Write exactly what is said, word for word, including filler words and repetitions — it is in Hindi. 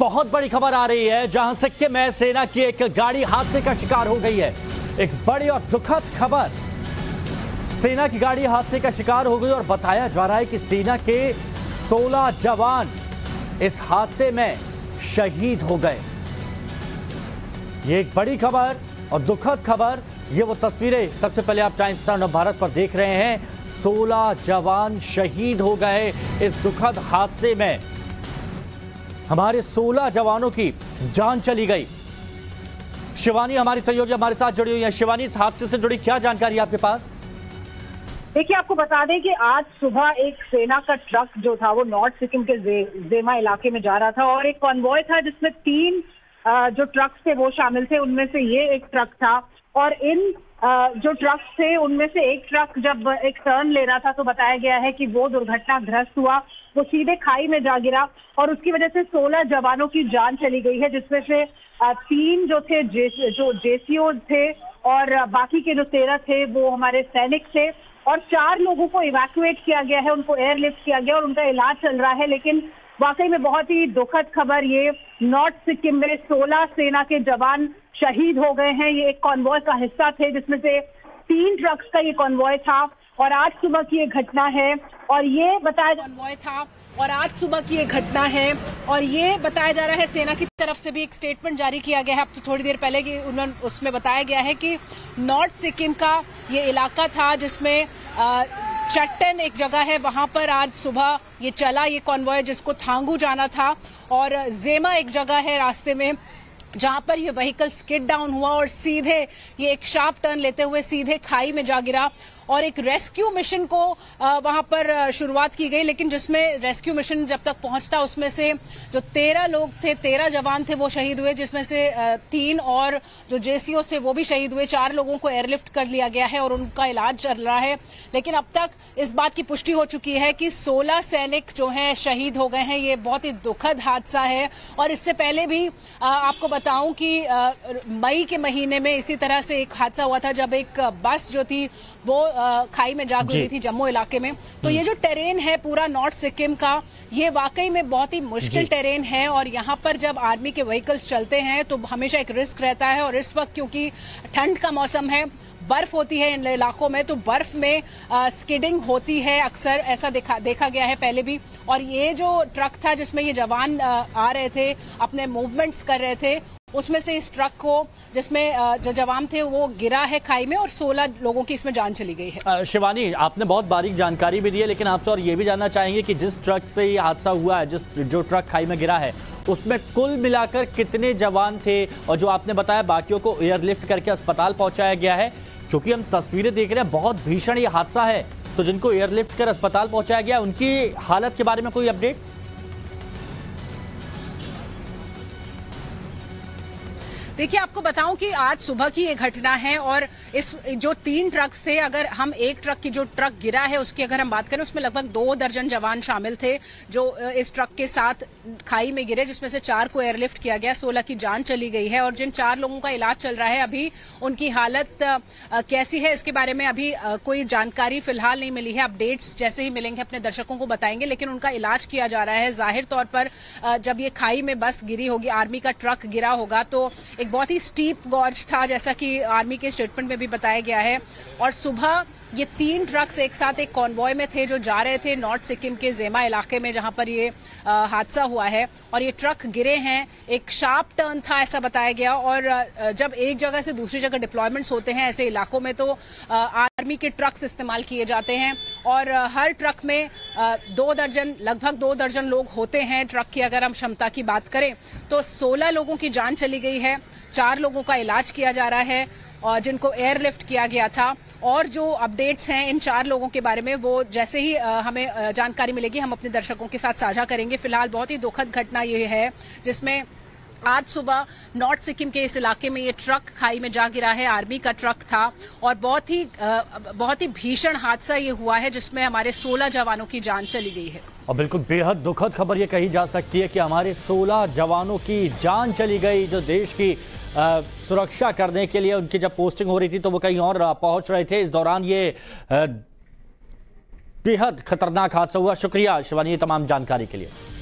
बहुत बड़ी खबर आ रही है जहां सिक्किम में सेना की एक गाड़ी हादसे का शिकार हो गई है। एक बड़ी और दुखद खबर, सेना की गाड़ी हादसे का शिकार हो गई और बताया जा रहा है कि सेना के सोलह जवान इस हादसे में शहीद हो गए। ये एक बड़ी खबर और दुखद खबर। ये वो तस्वीरें सबसे पहले आप टाइम्स नाउ नवभारत पर देख रहे हैं। सोलह जवान शहीद हो गए इस दुखद हादसे में। हमारे सोलह जवानों की जान चली गई। शिवानी हमारी सहयोगी हमारे साथ जुड़ी हुई है। शिवानी, इस हादसे से जुड़ी क्या जानकारी आपके पास? देखिए, आपको बता दें कि आज सुबह एक सेना का ट्रक जो था वो नॉर्थ सिक्किम के जे, जेमा इलाके में जा रहा था और एक कॉन्वॉय था जिसमें तीन जो ट्रक थे वो शामिल थे। उनमें से ये एक ट्रक था और इन जो ट्रक थे उनमें से एक ट्रक जब एक टर्न ले रहा था तो बताया गया है कि वो दुर्घटनाग्रस्त हुआ। वो सीधे खाई में जा गिरा और उसकी वजह से सोलह जवानों की जान चली गई है, जिसमें से तीन जो थे जे, जो जेसीओ थे और बाकी के जो तेरह थे वो हमारे सैनिक थे। और चार लोगों को इवैक्यूएट किया गया है, उनको एयरलिफ्ट किया गया और उनका इलाज चल रहा है। लेकिन वाकई में बहुत ही दुखद खबर, ये नॉर्थ सिक्किम में सोलह सेना के जवान शहीद हो गए हैं। ये एक कॉन्वॉय का हिस्सा थे जिसमें से तीन ट्रक्स का ये कॉन्वॉय था और आज सुबह की ये घटना है और ये बताया कॉन्वॉय था और आज सुबह की ये घटना है और ये बताया जा रहा है। सेना की तरफ से भी एक स्टेटमेंट जारी किया गया है अब थोड़ी देर पहले कि उन्होंने उसमें बताया गया है कि नॉर्थ सिक्किम का ये इलाका था जिसमें आ, चट्टन एक जगह है, वहां पर आज सुबह ये चला ये कॉन्वॉय जिसको थांगू जाना था और जेमा एक जगह है रास्ते में जहां पर ये व्हीकल स्किड डाउन हुआ और सीधे ये एक शार्प टर्न लेते हुए सीधे खाई में जा गिरा। और एक रेस्क्यू मिशन को वहां पर शुरुआत की गई, लेकिन जिसमें रेस्क्यू मिशन जब तक पहुंचता उसमें से जो तेरह लोग थे, तेरह जवान थे वो शहीद हुए, जिसमें से तीन और जो जेसीओ थे वो भी शहीद हुए। चार लोगों को एयरलिफ्ट कर लिया गया है और उनका इलाज चल रहा है। लेकिन अब तक इस बात की पुष्टि हो चुकी है कि सोलह सैनिक जो है शहीद हो गए हैं। ये बहुत ही दुखद हादसा है। और इससे पहले भी आपको बताऊं कि मई के महीने में इसी तरह से एक हादसा हुआ था जब एक बस जो थी वो खाई में जा गिरी थी जम्मू इलाके में। तो ये जो टेरेन है पूरा नॉर्थ सिक्किम का, ये वाकई में बहुत ही मुश्किल टेरेन है और यहाँ पर जब आर्मी के व्हीकल्स चलते हैं तो हमेशा एक रिस्क रहता है। और इस वक्त क्योंकि ठंड का मौसम है, बर्फ होती है इन इलाकों में, तो बर्फ में आ, स्किडिंग होती है अक्सर, ऐसा देखा देखा गया है पहले भी। और ये जो ट्रक था जिसमें ये जवान आ, आ रहे थे, अपने मूवमेंट्स कर रहे थे, उसमें से इस ट्रक को जिसमें जो जवान थे वो गिरा है खाई में और सोलह लोगों की इसमें जान चली गई है। शिवानी, आपने बहुत बारीक जानकारी भी दी है, लेकिन आपसे और ये भी जानना चाहेंगे कि जिस ट्रक से ये हादसा हुआ है, जिस जो ट्रक खाई में गिरा है, उसमें कुल मिलाकर कितने जवान थे और जो आपने बताया बाकियों को एयरलिफ्ट करके अस्पताल पहुंचाया गया है? क्योंकि हम तस्वीरें देख रहे हैं, बहुत भीषण ये हादसा है, तो जिनको एयरलिफ्ट कर अस्पताल पहुंचाया गया उनकी हालत के बारे में कोई अपडेट? देखिए, आपको बताऊं कि आज सुबह की ये घटना है और इस जो तीन ट्रक्स थे, अगर हम एक ट्रक की जो ट्रक गिरा है उसकी अगर हम बात करें, उसमें लगभग दो दर्जन जवान शामिल थे जो इस ट्रक के साथ खाई में गिरे, जिसमें से चार को एयरलिफ्ट किया गया, सोलह की जान चली गई है। और जिन चार लोगों का इलाज चल रहा है अभी, उनकी हालत कैसी है इसके बारे में अभी कोई जानकारी फिलहाल नहीं मिली है। अपडेट्स जैसे ही मिलेंगे अपने दर्शकों को बताएंगे, लेकिन उनका इलाज किया जा रहा है। जाहिर तौर पर जब ये खाई में बस गिरी होगी, आर्मी का ट्रक गिरा होगा, तो बहुत ही स्टीप गॉर्ज था जैसा कि आर्मी के स्टेटमेंट में भी बताया गया है। और सुबह ये तीन ट्रक्स एक साथ एक कॉन्वॉय में थे जो जा रहे थे नॉर्थ सिक्किम के जेमा इलाके में जहां पर ये हादसा हुआ है और ये ट्रक गिरे हैं। एक शार्प टर्न था ऐसा बताया गया और जब एक जगह से दूसरी जगह डिप्लॉयमेंट्स होते हैं ऐसे इलाकों में, तो आर्मी के ट्रक्स इस्तेमाल किए जाते हैं और हर ट्रक में दो दर्जन लगभग दो दर्जन लोग होते हैं। ट्रक की अगर हम क्षमता की बात करें तो सोलह लोगों की जान चली गई है, चार लोगों का इलाज किया जा रहा है और जिनको एयरलिफ्ट किया गया था। और जो अपडेट्स हैं इन चार लोगों के बारे में, वो जैसे ही हमें जानकारी मिलेगी हम अपने दर्शकों के साथ साझा करेंगे। फिलहाल बहुत ही दुखद घटना ये है जिसमें आज सुबह नॉर्थ सिक्किम के इस इलाके में ये ट्रक खाई में जा गिरा है, आर्मी का ट्रक था और बहुत ही बहुत ही भीषण हादसा ये हुआ है जिसमें हमारे सोलह जवानों की जान चली गई है। और बिल्कुल बेहद दुखद खबर ये कही जा सकती है कि हमारे सोलह जवानों की जान चली गई जो देश की आ, सुरक्षा करने के लिए उनकी जब पोस्टिंग हो रही थी तो वो कहीं और पहुंच रहे थे। इस दौरान ये बेहद खतरनाक हादसा हुआ। शुक्रिया शिवानी तमाम जानकारी के लिए।